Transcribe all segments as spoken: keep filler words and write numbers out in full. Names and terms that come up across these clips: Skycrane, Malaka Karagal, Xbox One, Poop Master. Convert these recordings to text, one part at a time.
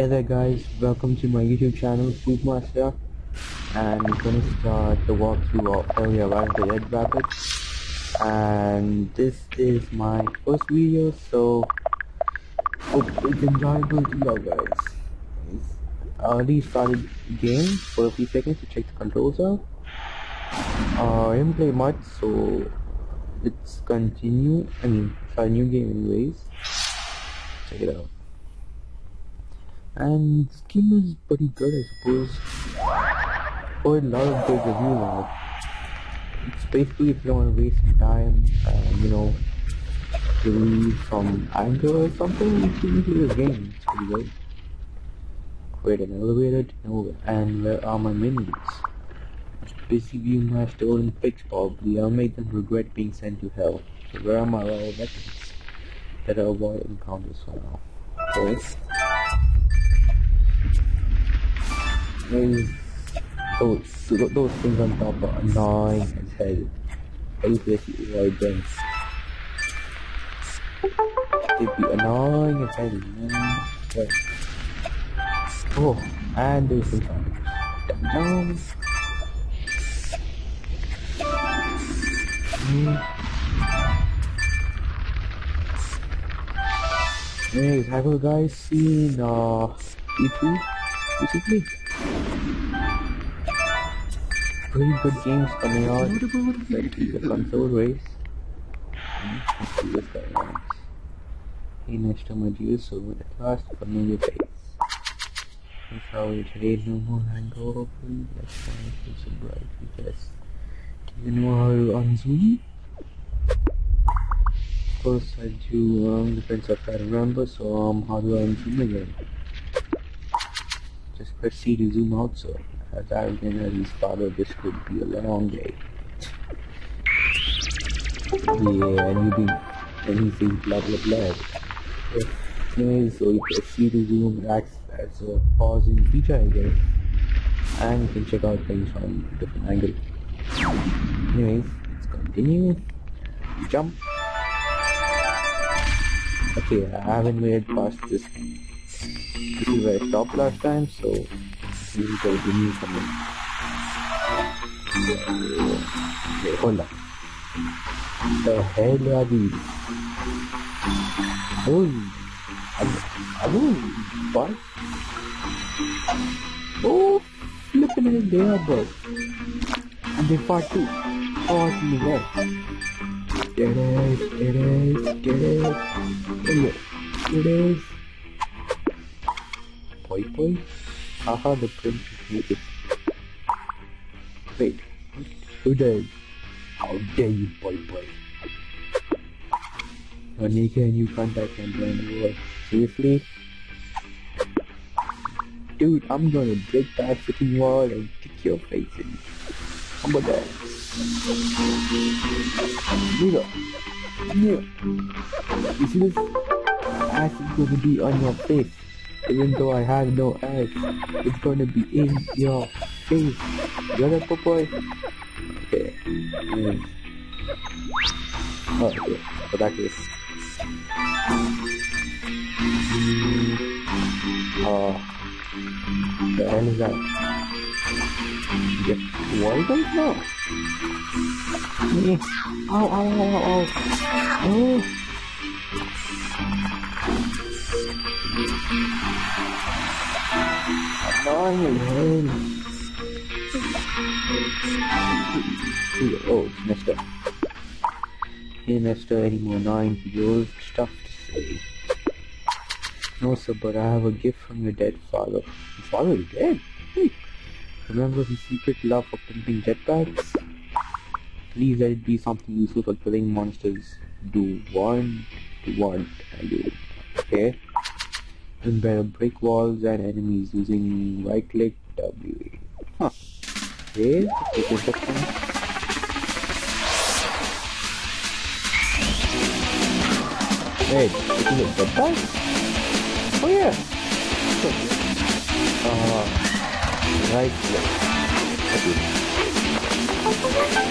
Hey there guys, welcome to my YouTube channel, Poop Master, and we're gonna start the walkthrough of how we arrived at Red Rabbit. And this is my first video, so hope it's enjoyable to you guys. I already started the game for a few seconds to check the controls out. Uh, I didn't play much, so let's continue. I mean, it's our new game anyways. Check it out. And this game is pretty good, I suppose. Oh, a lot of good reviews on it. It's basically if you don't want to waste your time, uh, you know, relieve from anger or something, you can do this game. It's pretty good. Create an elevator to nowhere. And where are my minions? Busy view my stolen picks, probably. I'll make them regret being sent to hell. So where are my raw weapons? Better avoid encounters for now. Boys. Those, those, those things on top are annoying as hell. Every place you avoid them, they'd be annoying as hell, man. But, oh, and those things on down. Anyways, have you guys seen uh, E three recently? Pretty good games coming out, like the console race. Let's see this guy wants. He next to my deal, so with a last familiar face. That's how we trade no more hangover. That's why it is so bright, because do you know how you unzoom? Of course I do, um, depends if I remember, so um, how do I unzoom again? Just press C to zoom out, so as arrogant as his father, this could be a long day. Yeah, and you do anything, blah blah blah. Anyways, so you press C to zoom, it acts as a pausing feature again, and you can check out things from a different angle. Anyways, let's continue. Jump. Okay, I haven't made it past this. This is where I stopped last time, so this is going to be something. Okay, hold on. The hell are these? Oh, I don't what? Oh, flipping in the air, bro. And they fought too. Fought in the air. Get it, get it, get it. Anyway, get it. Poi poi. Haha, the prince is naked. Wait, who did? How dare you, poi poi? You're naked and you can't attack and run over. Seriously? Dude, I'm gonna break that freaking wall and kick your face in. How about that? Nigga! Nigga! You see this? Ass is gonna be on your face. Even though I have no ass, it's gonna be in your face. You're a popoy. Okay. Mm. Oh, okay. So that is. Oh. The hell is that? Get why don't know? Ow, ow, ow, ow, ow. Oh. Annoying. Oh, it's messed up. Hey, Mister, any more annoying videos? Stuff to say. No, sir, but I have a gift from your dead father. Your father is dead? Hey. Remember his secret love for pumping jetpacks? Please let it be something useful for killing monsters. Do one, do one, I do. Okay? And better break walls and enemies using right click W. Huh. Okay, take a second. Wait, taking a step back? Oh yeah! Okay. Uh, right click. Okay.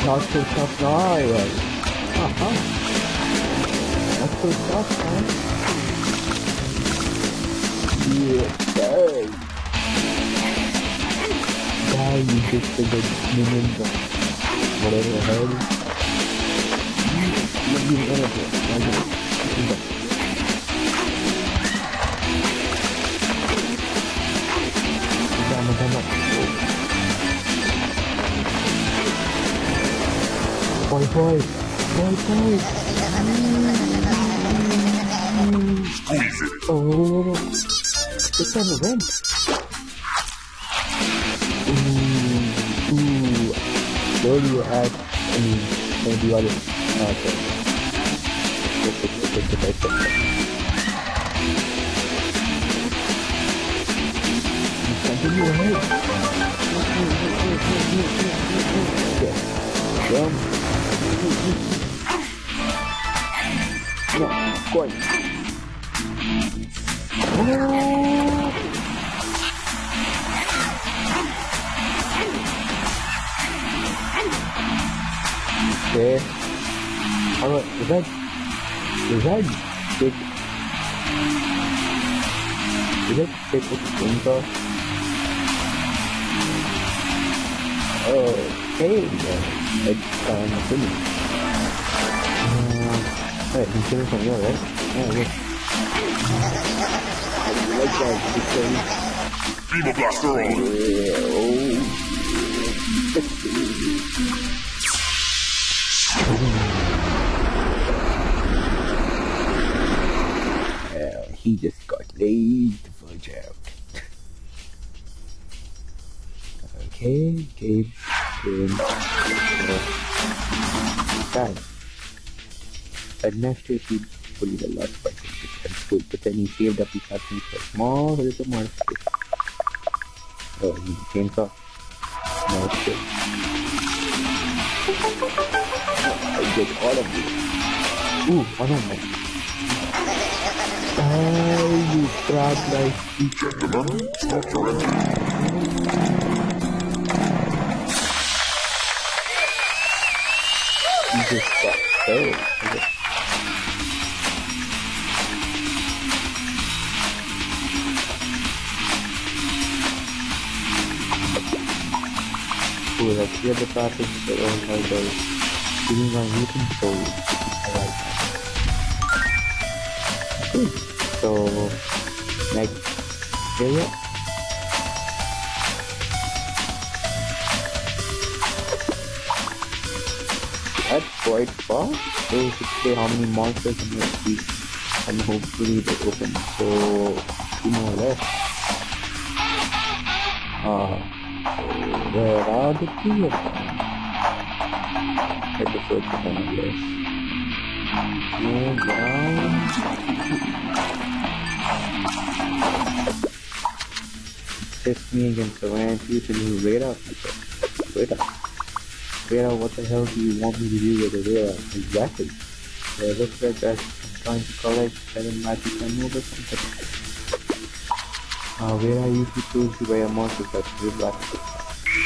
Not so tough, no, alright. Uh -huh. Not so tough, man. Huh? Yeah, you just the momentum. Whatever the hell. You're being innocent. I know. Damn it, damn it. Boy, boy. Boy, boy. Squeeze it. Oh. It's on the ramp. Where do you add any of the other okay. Okay. Alright, is that... Is that... Take... Is that take with the phone call? Okay, yeah. It's time to finish. Alright, you finish on your right? Yeah, yeah. I like that, because... Beaver Blaster on! Yeah, oh... Well, he just got laid the fudge out. Okay, game, game, time. And next year he pulled a lot by control, but then he saved up his happiness for small little monster. Oh, he came off. No, it's good. All of you. Ooh, I don't know. Oh, you crap, like you check the money, stop your engine. You just got failed. Okay. Ooh, that's the other part of the own title. Doing my looking for I like so like there you go. That's quite far. So you should say how many monsters in your feet and hopefully they open. So two more left. Uh where are the two of them? Episode one, yes. Go down. Test me against the van, you to do radar. Radar. Radar, what the hell do you want me to do with the radar? Exactly. It looks like I'm trying to collect seven magic emeralds or something. Uh, radar usually proves you where a monster that's blue black.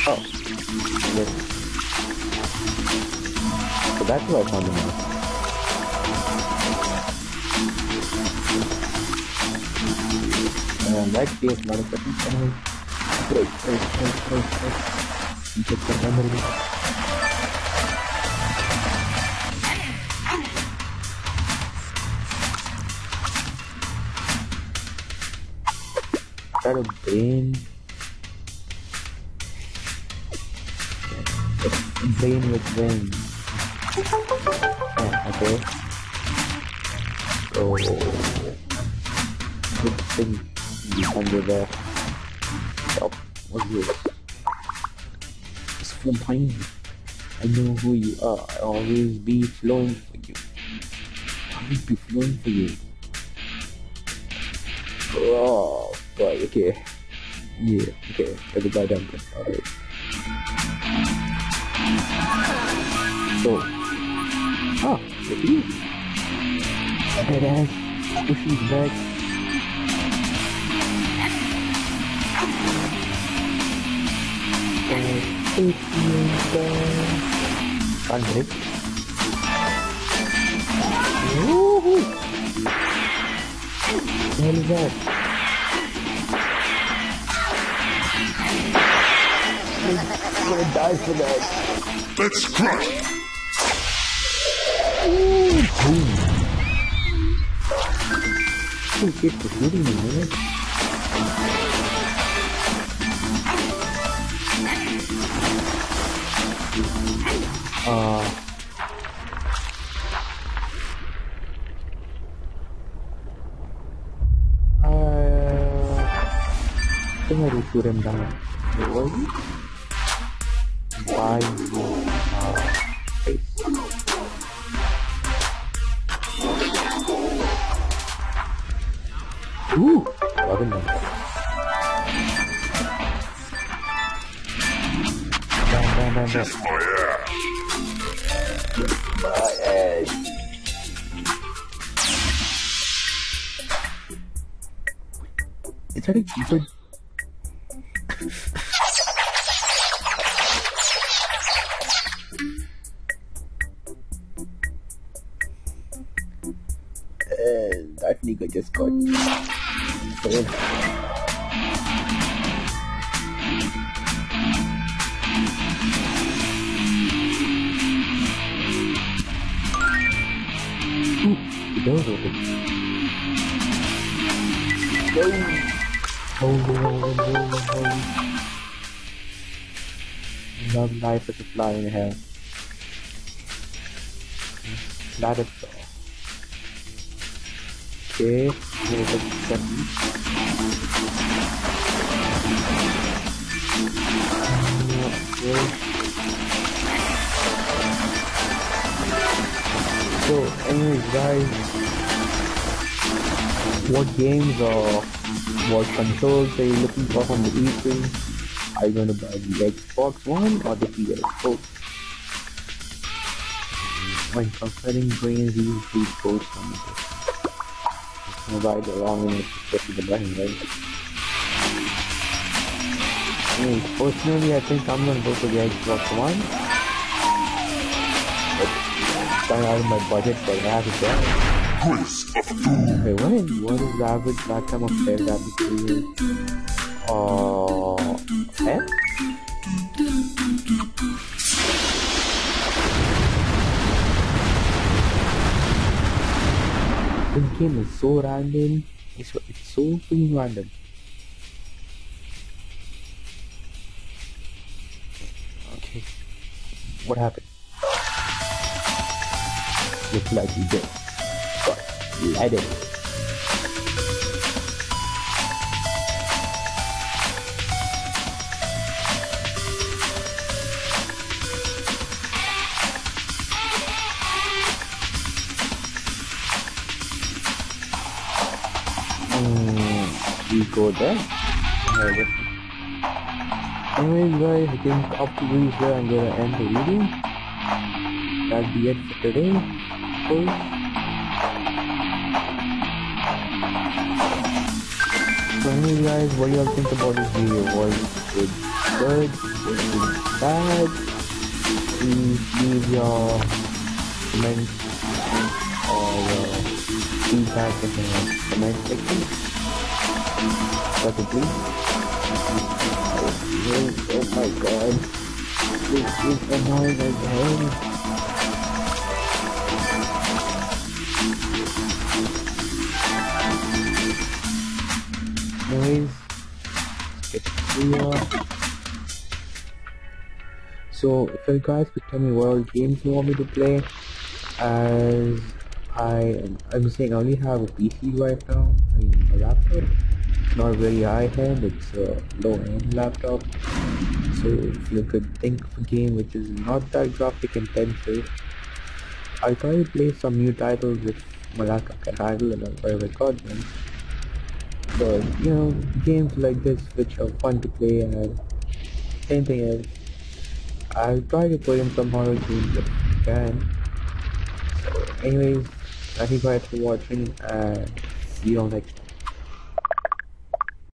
Oh. Yes. So that's where I found him out. And that case, Malaka Karagal. Great, great, great, great, great. You check the memory. Got a brain. A brain with brain. Oh, okay. So good thing under the top. What's this? It's from behind me. I know who you are. I always be flowing for you. I will be flowing for you. Oh boy, okay. Yeah, okay. That's a goddamn thing. Alright. So ah, the beat. Deadass, pushing back. And pushing back. Can't break. Woohoo! Hell is that? I'm gonna die for that. Let's crush. Ooh. Ooh. Thank you for hitting me, man. Uh. Hari kurang banget. Woi. Why you? Uh, bagus nih. Bang bang bang bang. Bye. It's already good. I just got failed. Ooh, the door's open. Go! Hold on, hold on, hold on. Love life as a fly in hell. That is so. Okay, here's a second. Okay. So, anyways guys, what games or what consoles are you looking for from the E three? Are you going to buy the Xbox One or the P S four? When comparing brains, you should post on this. Right along in the button, right? I mean, personally, I think I'm gonna go for the Xbox One. It's kind of out of my budget, but I have it there. Wait, what is, what is the average lifetime of players that we play? Uh, eh? This game is so random, it's, it's so freaking random. Okay, what happened? Looks like he did. Got lighted. We go there. Anyway, guys, I think up to these there I'm gonna end the video. That'll be it for today. So, so anyway, guys, what do y'all think about this video? Was it good? Was it bad? Please leave your comments or uh, feedback in the comment section. Perfectly. Oh, oh my god. This is annoying as hell. Anyways, it's clear. So, if you guys could tell me what all games you want me to play, as I, I'm saying I only have a P C right now, I mean a laptop. Not very high end, it's a low end laptop. So if you could think of a game which is not that graphic intensive, I'll probably play some new titles with Malaka Karagal and I'll record them. But you know, games like this which are fun to play, and same thing else, I'll try to put in some horror games if I can. So anyways, thank you guys for watching and see you all next time.